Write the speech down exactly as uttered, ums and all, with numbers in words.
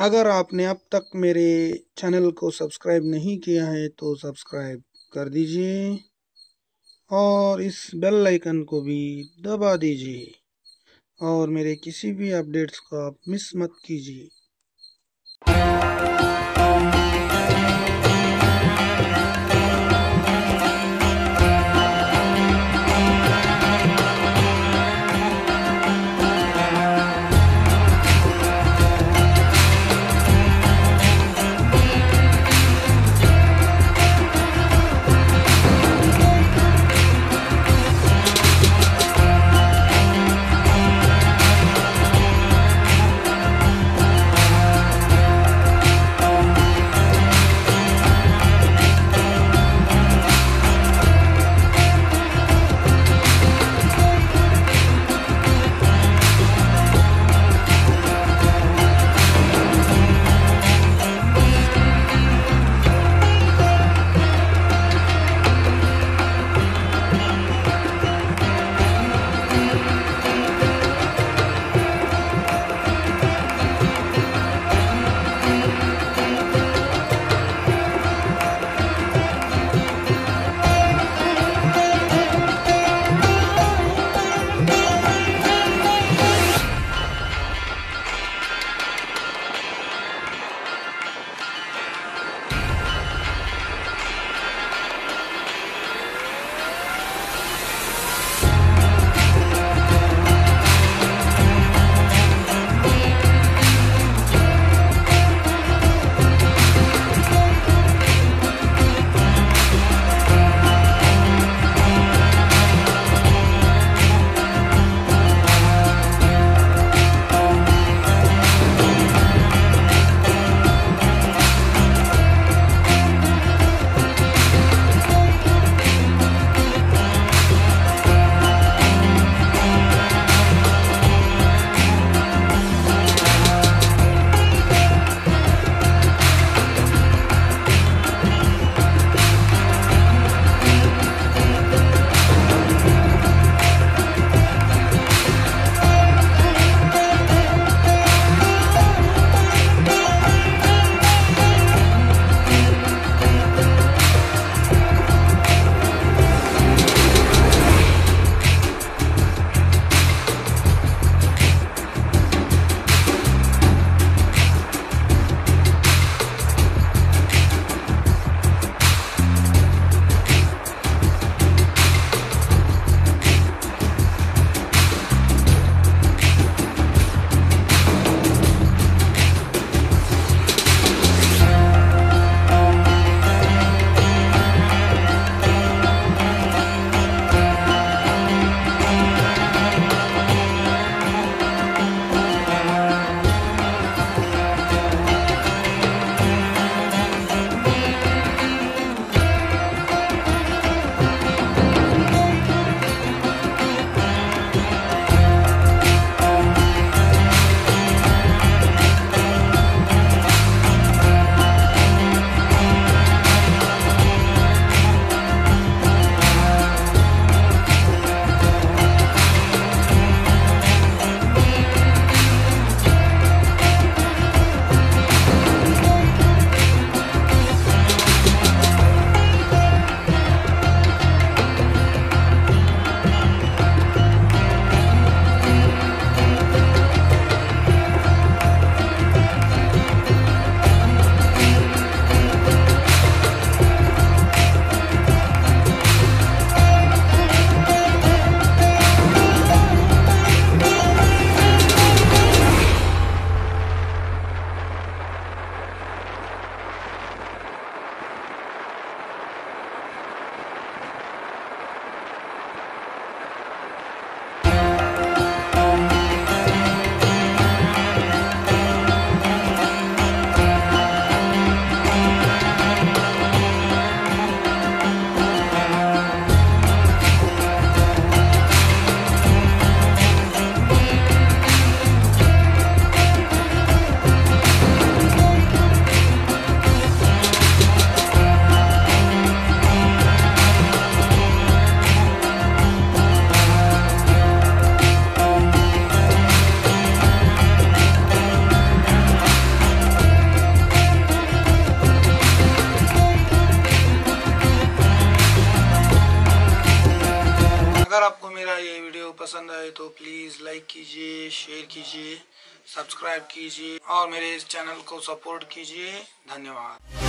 अगर आपने अब तक मेरे चैनल को सब्सक्राइब नहीं किया है तो सब्सक्राइब कर दीजिए और इस बेल आइकन को भी दबा दीजिए और मेरे किसी भी अपडेट्स को आप मिस मत कीजिए। पसंद आए तो प्लीज़ लाइक कीजिए, शेयर कीजिए, सब्सक्राइब कीजिए और मेरे इस चैनल को सपोर्ट कीजिए। धन्यवाद।